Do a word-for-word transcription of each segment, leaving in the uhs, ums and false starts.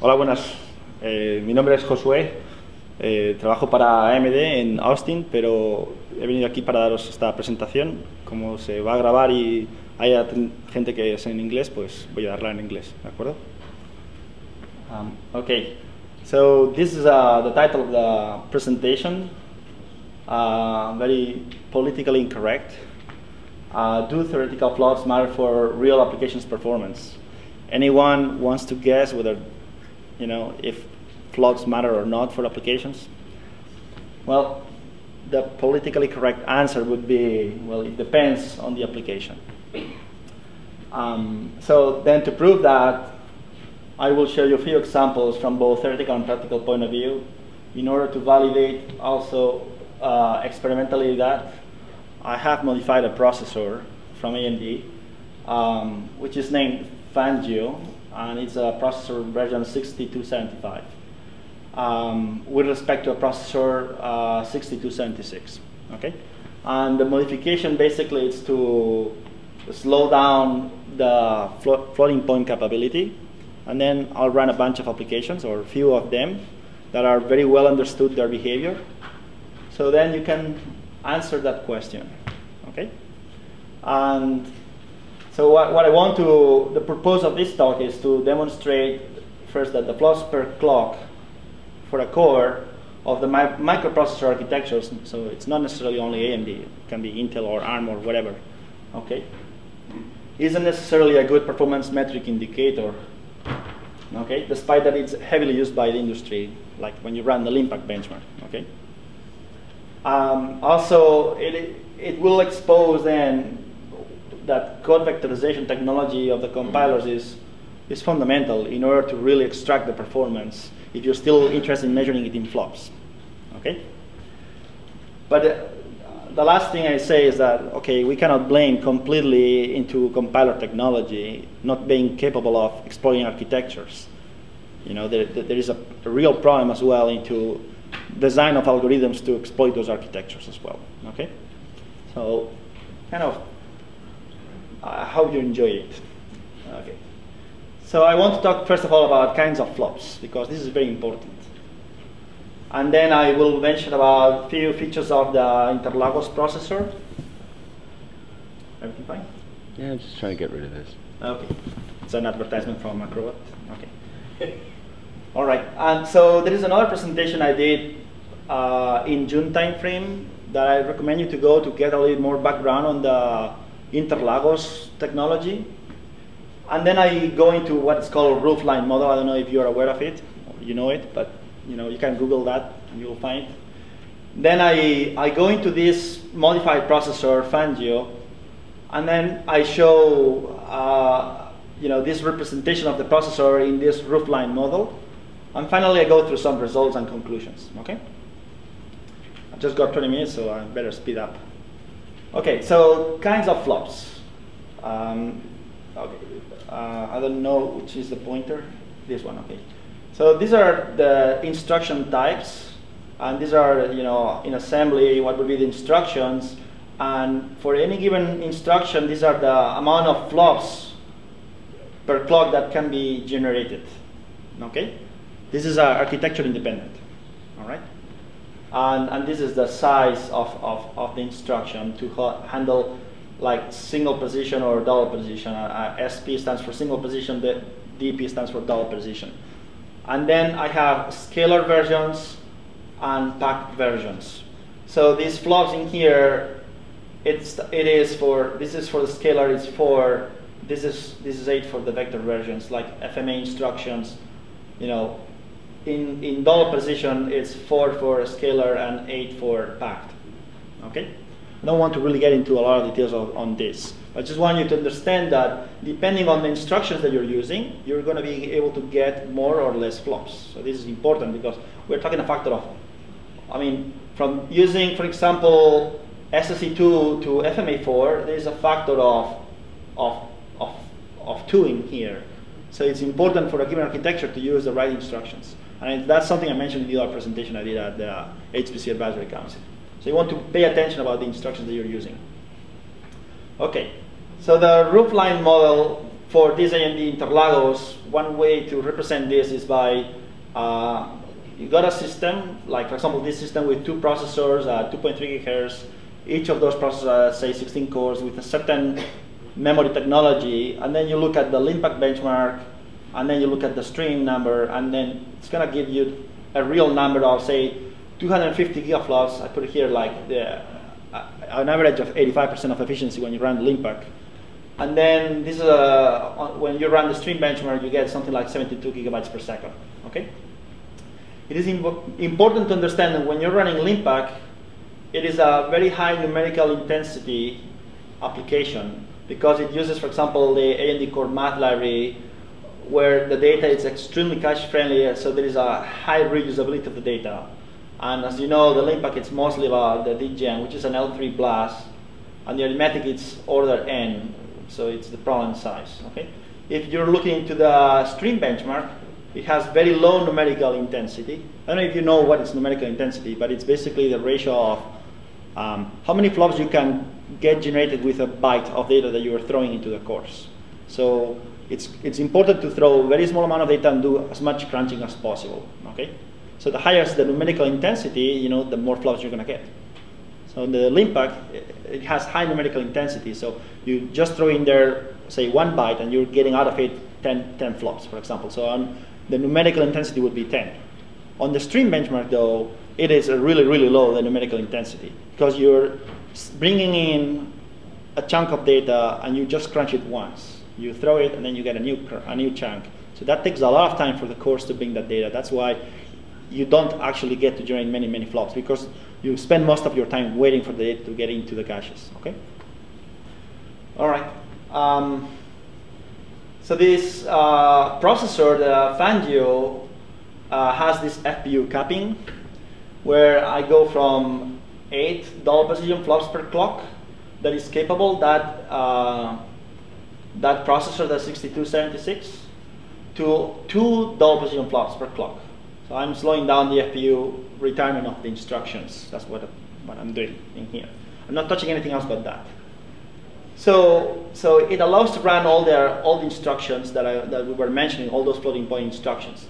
Hola, buenas. Eh, mi nombre es Josué. Eh, trabajo para A M D en Austin, pero he venido aquí para daros esta presentación. Como se va a grabar y hay gente que es en inglés, pues voy a darla en inglés, ¿de acuerdo? Um, okay. So this is uh, the title of the presentation. Uh, very politically incorrect. Uh, do theoretical flaws matter for real applications performance? Anyone wants to guess whether, you know, if flaws matter or not for applications? Well, the politically correct answer would be, well, it depends on the application. Um, so then to prove that, I will show you a few examples from both theoretical and practical point of view in order to validate also uh, experimentally that I have modified a processor from A M D, um, which is named Fangio, and it's a processor version sixty-two seventy-five um, with respect to a processor uh, sixty-two seventy-six, okay? And the modification basically is to slow down the flo floating point capability, and then I'll run a bunch of applications or a few of them that are very well understood their behavior. So then you can answer that question, okay? And so what, what I want to, the purpose of this talk is to demonstrate first that the flaws per clock for a core of the mi microprocessor architectures, so it's not necessarily only A M D, it can be Intel or ARM or whatever, okay, isn't necessarily a good performance metric indicator, okay, despite that it's heavily used by the industry, like when you run the Linpack benchmark, okay? Um, also, it, it will expose then that code vectorization technology of the compilers is, is fundamental in order to really extract the performance if you're still interested in measuring it in flops, okay? But uh, the last thing I say is that, okay, we cannot blame completely into compiler technology not being capable of exploiting architectures. You know, there, there is a, a real problem as well into design of algorithms to exploit those architectures as well, okay? So, kind of, I hope you enjoy it, okay? So I want to talk first of all about kinds of flops, because this is very important. And then I will mention about a few features of the Interlagos processor. Everything fine? Yeah, I'm just trying to get rid of this. Okay, it's an advertisement from Macrobot, okay. All right, and so there is another presentation I did uh, in June timeframe that I recommend you to go to get a little more background on the Interlagos technology. And then I go into what's called roofline model. I don't know if you're aware of it, you know it, but you know, you can Google that and you'll find it. Then I, I go into this modified processor, Fangio, and then I show uh, you know, this representation of the processor in this roofline model. And finally, I go through some results and conclusions, okay? I just got twenty minutes, so I better speed up. Okay, so kinds of flops. Um, okay, uh, I don't know which is the pointer. This one, okay. So these are the instruction types, and these are, you know, in assembly, what would be the instructions. And for any given instruction, these are the amount of flops per clock that can be generated, okay? This is uh, architecture independent, all right? And, and this is the size of, of, of the instruction to ha handle like single position or double position. Uh, uh, S P stands for single position, the D P stands for double position. And then I have scalar versions and packed versions. So these flops in here, it's, it is for, this is for the scalar, it's four, this is, this is eight for the vector versions, like F M A instructions, you know. In, in dollar position, it's four for scalar and eight for packed, okay? I don't want to really get into a lot of details of, on this. I just want you to understand that depending on the instructions that you're using, you're gonna be able to get more or less flops. So this is important because we're talking a factor of, I mean, from using, for example, S S E two to F M A four, there's a factor of, of, of, of two in here. So it's important for a given architecture to use the right instructions. And that's something I mentioned in the other presentation I did at the H P C Advisory Council. So you want to pay attention about the instructions that you're using. Okay, so the roofline model for this A M D Interlagos, one way to represent this is by uh, you got a system, like for example this system with two processors, uh, two point three gigahertz, each of those processors uh, say sixteen cores with a certain memory technology, and then you look at the Linpack benchmark, and then you look at the stream number, and then it's going to give you a real number of say two hundred fifty gigaflops. I put it here like the, uh, an average of eighty-five percent of efficiency when you run the Linpack. And then this is a, when you run the stream benchmark, you get something like seventy-two gigabytes per second. Okay? It is important to understand that when you're running Linpack, it is a very high numerical intensity application because it uses, for example, the A M D Core Math library, where the data is extremely cache friendly, so there is a high reusability of the data. And as you know, the Linpack is mostly about the D G E M M, which is an L three plus, and the arithmetic is order n. So it's the problem size. Okay? If you're looking into the stream benchmark, it has very low numerical intensity. I don't know if you know what is numerical intensity, but it's basically the ratio of um, how many flops you can get generated with a byte of data that you are throwing into the cores. So it's, it's important to throw a very small amount of data and do as much crunching as possible. Okay? So the higher the numerical intensity, you know, the more flops you're going to get. So the Linpack, it has high numerical intensity, so you just throw in there, say, one byte, and you're getting out of it ten flops, for example. So on the numerical intensity would be ten. On the stream benchmark, though, it is a really, really low, the numerical intensity, because you're bringing in a chunk of data, and you just crunch it once. You throw it, and then you get a new, a new chunk. So that takes a lot of time for the cores to bring that data. That's why you don't actually get to generate many, many flops, because you spend most of your time waiting for the data to get into the caches. Okay? All right. Um, so this uh, processor, the Fangio, uh, has this F P U capping, where I go from eight double precision flops per clock that is capable, that, uh, that processor, the sixty-two seventy-six, to two double precision flops per clock. So I'm slowing down the F P U retirement of the instructions. That's what, what I'm doing in here. I'm not touching anything else but that. So, so it allows to run all, their, all the instructions that, I, that we were mentioning, all those floating point instructions.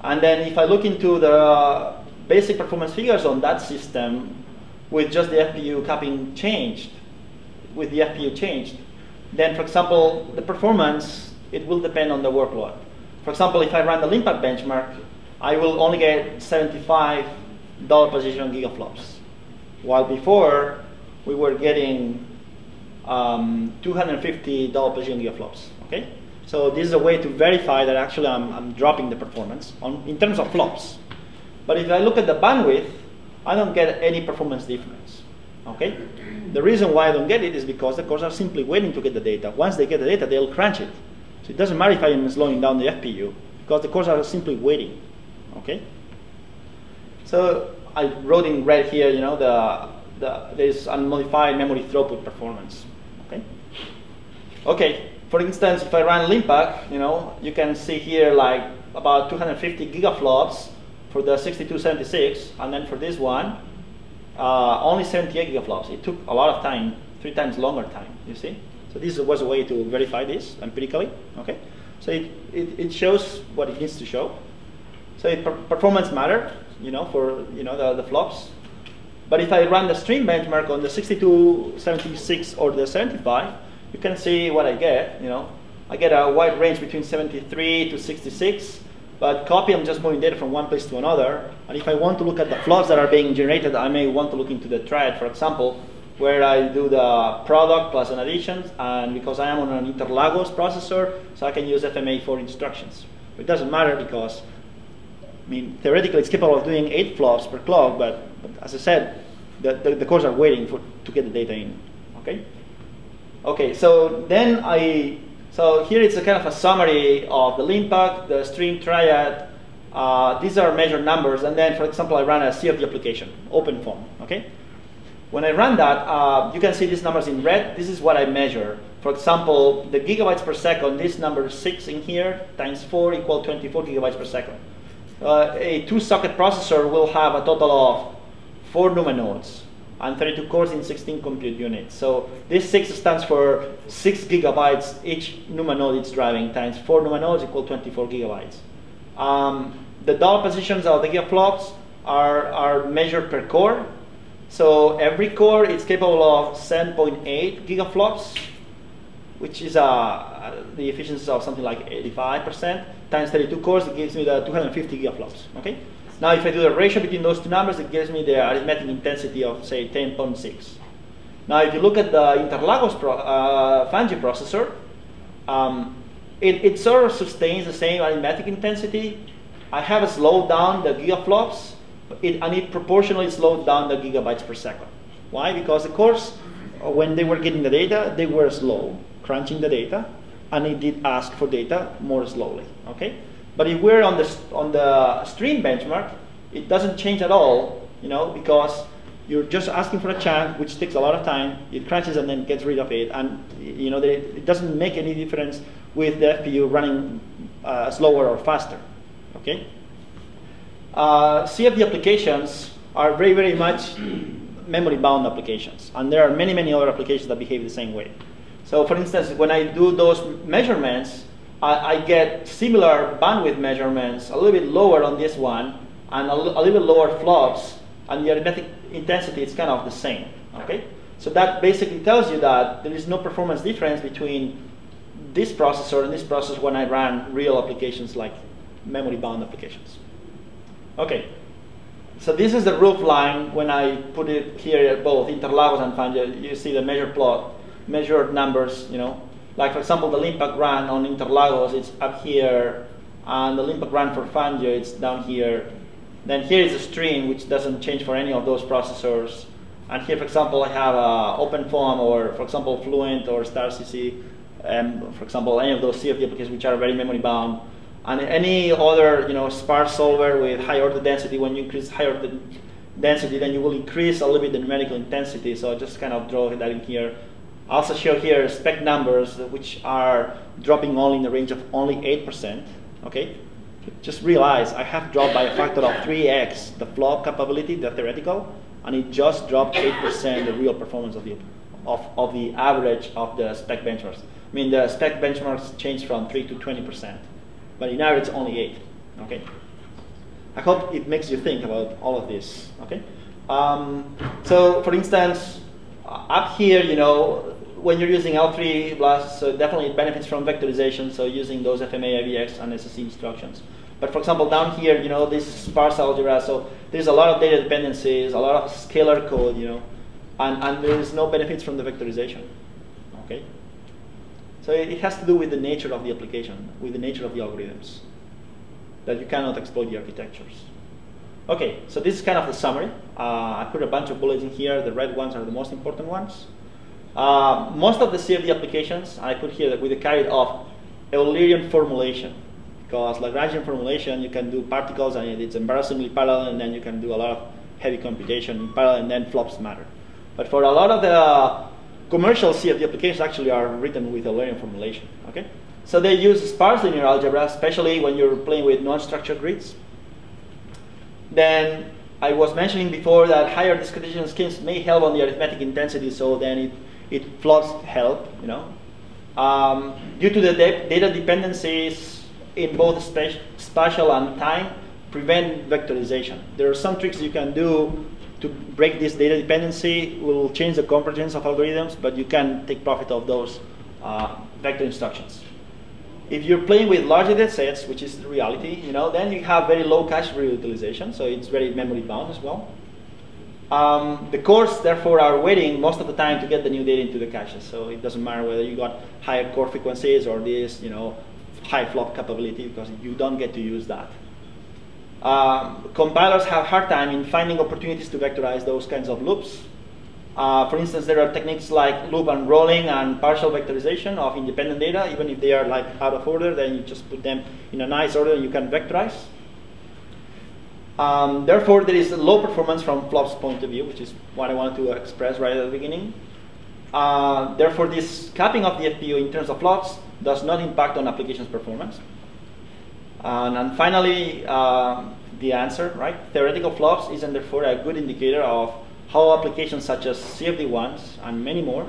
And then if I look into the basic performance figures on that system with just the F P U capping changed, with the F P U changed, then for example, the performance, it will depend on the workload. For example, if I run the Linpack benchmark, I will only get seventy-five double precision gigaflops, while before we were getting um, two hundred fifty double precision gigaflops. Okay, so this is a way to verify that actually I'm, I'm dropping the performance on, in terms of flops. But if I look at the bandwidth, I don't get any performance difference. Okay, the reason why I don't get it is because the cores are simply waiting to get the data. Once they get the data, they'll crunch it. So it doesn't matter if I'm slowing down the F P U because the cores are simply waiting. Okay, so I wrote in red here, you know, the, the there's unmodified memory throughput performance. Okay, okay. For instance, if I run Linpack, you know, you can see here like about two hundred fifty gigaflops for the sixty-two seventy-six, and then for this one, uh, only seventy-eight gigaflops. It took a lot of time, three times longer time. You see, so this was a way to verify this empirically. Okay, so it it, it shows what it needs to show. So it, performance mattered, you know, for you know the, the flops. But if I run the stream benchmark on the sixty-two seventy-six or the seventy-five, you can see what I get. You know, I get a wide range between seventy-three to sixty-six. But copy, I'm just moving data from one place to another. And if I want to look at the flops that are being generated, I may want to look into the triad, for example, where I do the product plus an addition. And because I am on an Interlagos processor, so I can use F M A for instructions. It doesn't matter because, I mean, theoretically, it's capable of doing eight flops per clock, but, but as I said, the, the, the cores are waiting for to get the data in. Okay. Okay. So then I, so here it's a kind of a summary of the Linpack, the stream triad. Uh, these are measured numbers, and then, for example, I run a C F D application, OpenFOAM. Okay. When I run that, uh, you can see these numbers in red. This is what I measure. For example, the gigabytes per second. This number six in here times four equal twenty-four gigabytes per second. Uh, a two-socket processor will have a total of four NUMA nodes. and thirty-two cores in sixteen compute units. So this six stands for six gigabytes each NUMA node it's driving times four NUMA nodes equal twenty-four gigabytes. Um, the dollar positions of the gigaflops are, are measured per core. So every core is capable of seven point eight gigaflops, which is uh, the efficiency of something like eighty-five percent times thirty-two cores. It gives me the two hundred fifty gigaflops. Okay. Now, if I do the ratio between those two numbers, it gives me the arithmetic intensity of, say, ten point six. Now, if you look at the Interlagos pro uh, Fangio processor, um, it, it sort of sustains the same arithmetic intensity. I have slowed down the gigaflops, it, and it proportionally slowed down the gigabytes per second. Why? Because, of course, when they were getting the data, they were slow, crunching the data, and it did ask for data more slowly. Okay. But if we're on the, on the stream benchmark, it doesn't change at all, you know, because you're just asking for a chunk, which takes a lot of time. It crunches and then gets rid of it. And, you know, they, it doesn't make any difference with the F P U running uh, slower or faster, okay? Uh, C F D applications are very, very much memory-bound applications. And there are many, many other applications that behave the same way. So, for instance, when I do those measurements, I get similar bandwidth measurements, a little bit lower on this one, and a, a little bit lower flops, and the arithmetic intensity is kind of the same, okay? So that basically tells you that there is no performance difference between this processor and this processor when I run real applications like memory-bound applications. Okay, so this is the roof line when I put it here at both Interlagos and Fangio. You see the measured plot, measured numbers, you know. Like, for example, the Linpack run on Interlagos, it's up here, and the Linpack run for Fangio, it's down here. Then here is a stream, which doesn't change for any of those processors. And here, for example, I have uh, OpenFOAM, or, for example, Fluent, or StarCC, um, for example, any of those C F D applications, which are very memory-bound. And any other, you know, sparse solver with high-order density, when you increase high-order density, then you will increase a little bit the numerical intensity. So I just kind of draw that in here. I also show here SPEC numbers, which are dropping only in the range of only eight percent, okay? Just realize I have dropped by a factor of three x the flop capability, the theoretical, and it just dropped eight percent the real performance of the, of, of the average of the SPEC benchmarks. I mean, the SPEC benchmarks changed from three to twenty percent, but in average only eight, okay? I hope it makes you think about all of this, okay? Um, so, for instance, up here, you know, when you're using L three blast, so definitely it benefits from vectorization, so using those F M A, A V X, and S S E instructions. But for example, down here, you know, this is sparse algebra, so there's a lot of data dependencies, a lot of scalar code, you know, and, and there's no benefits from the vectorization, okay? So it, it has to do with the nature of the application, with the nature of the algorithms, that you cannot exploit the architectures. Okay, so this is kind of the summary. Uh, I put a bunch of bullets in here. The red ones are the most important ones. Uh, most of the C F D applications I put here with the caveat of Eulerian formulation, because Lagrangian formulation, you can do particles and it's embarrassingly parallel, and then you can do a lot of heavy computation in parallel, and then flops matter. But for a lot of the commercial C F D applications, actually are written with Eulerian formulation. Okay, so they use sparse linear algebra, especially when you're playing with non-structured grids. Then I was mentioning before that higher discretization schemes may help on the arithmetic intensity, so then it, it flops help, you know. Um, due to the de data dependencies in both spa spatial and time, prevent vectorization. There are some tricks you can do to break this data dependency. It will change the convergence of algorithms, but you can take profit of those uh, vector instructions. If you're playing with larger data sets, which is the reality, you know, then you have very low cache reutilization, so it's very memory bound as well. Um, the cores, therefore, are waiting most of the time to get the new data into the caches, so it doesn't matter whether you got higher core frequencies or this, you know, high flop capability, because you don't get to use that. Um, compilers have a hard time in finding opportunities to vectorize those kinds of loops. Uh, for instance, there are techniques like loop unrolling and partial vectorization of independent data. Even if they are like out of order, then you just put them in a nice order and you can vectorize. Um, therefore, there is a low performance from flops point of view, which is what I wanted to express right at the beginning. Uh, therefore, this capping of the F P U in terms of flops does not impact on application's performance. And, and finally, uh, the answer, right? Theoretical flops isn't therefore a good indicator of how applications such as C F D ones and many more,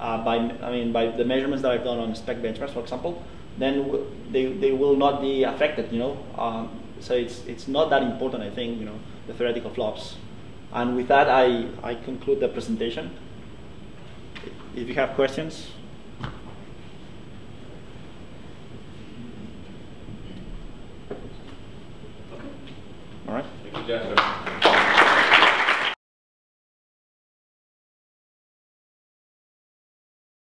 uh, by I mean by the measurements that I've done on SPEC benchmarks, for example, then w they they will not be affected. You know, um, so it's it's not that important, I think. You know, the theoretical flops. And with that, I I conclude the presentation. If you have questions. All right. Thank you, Joshua.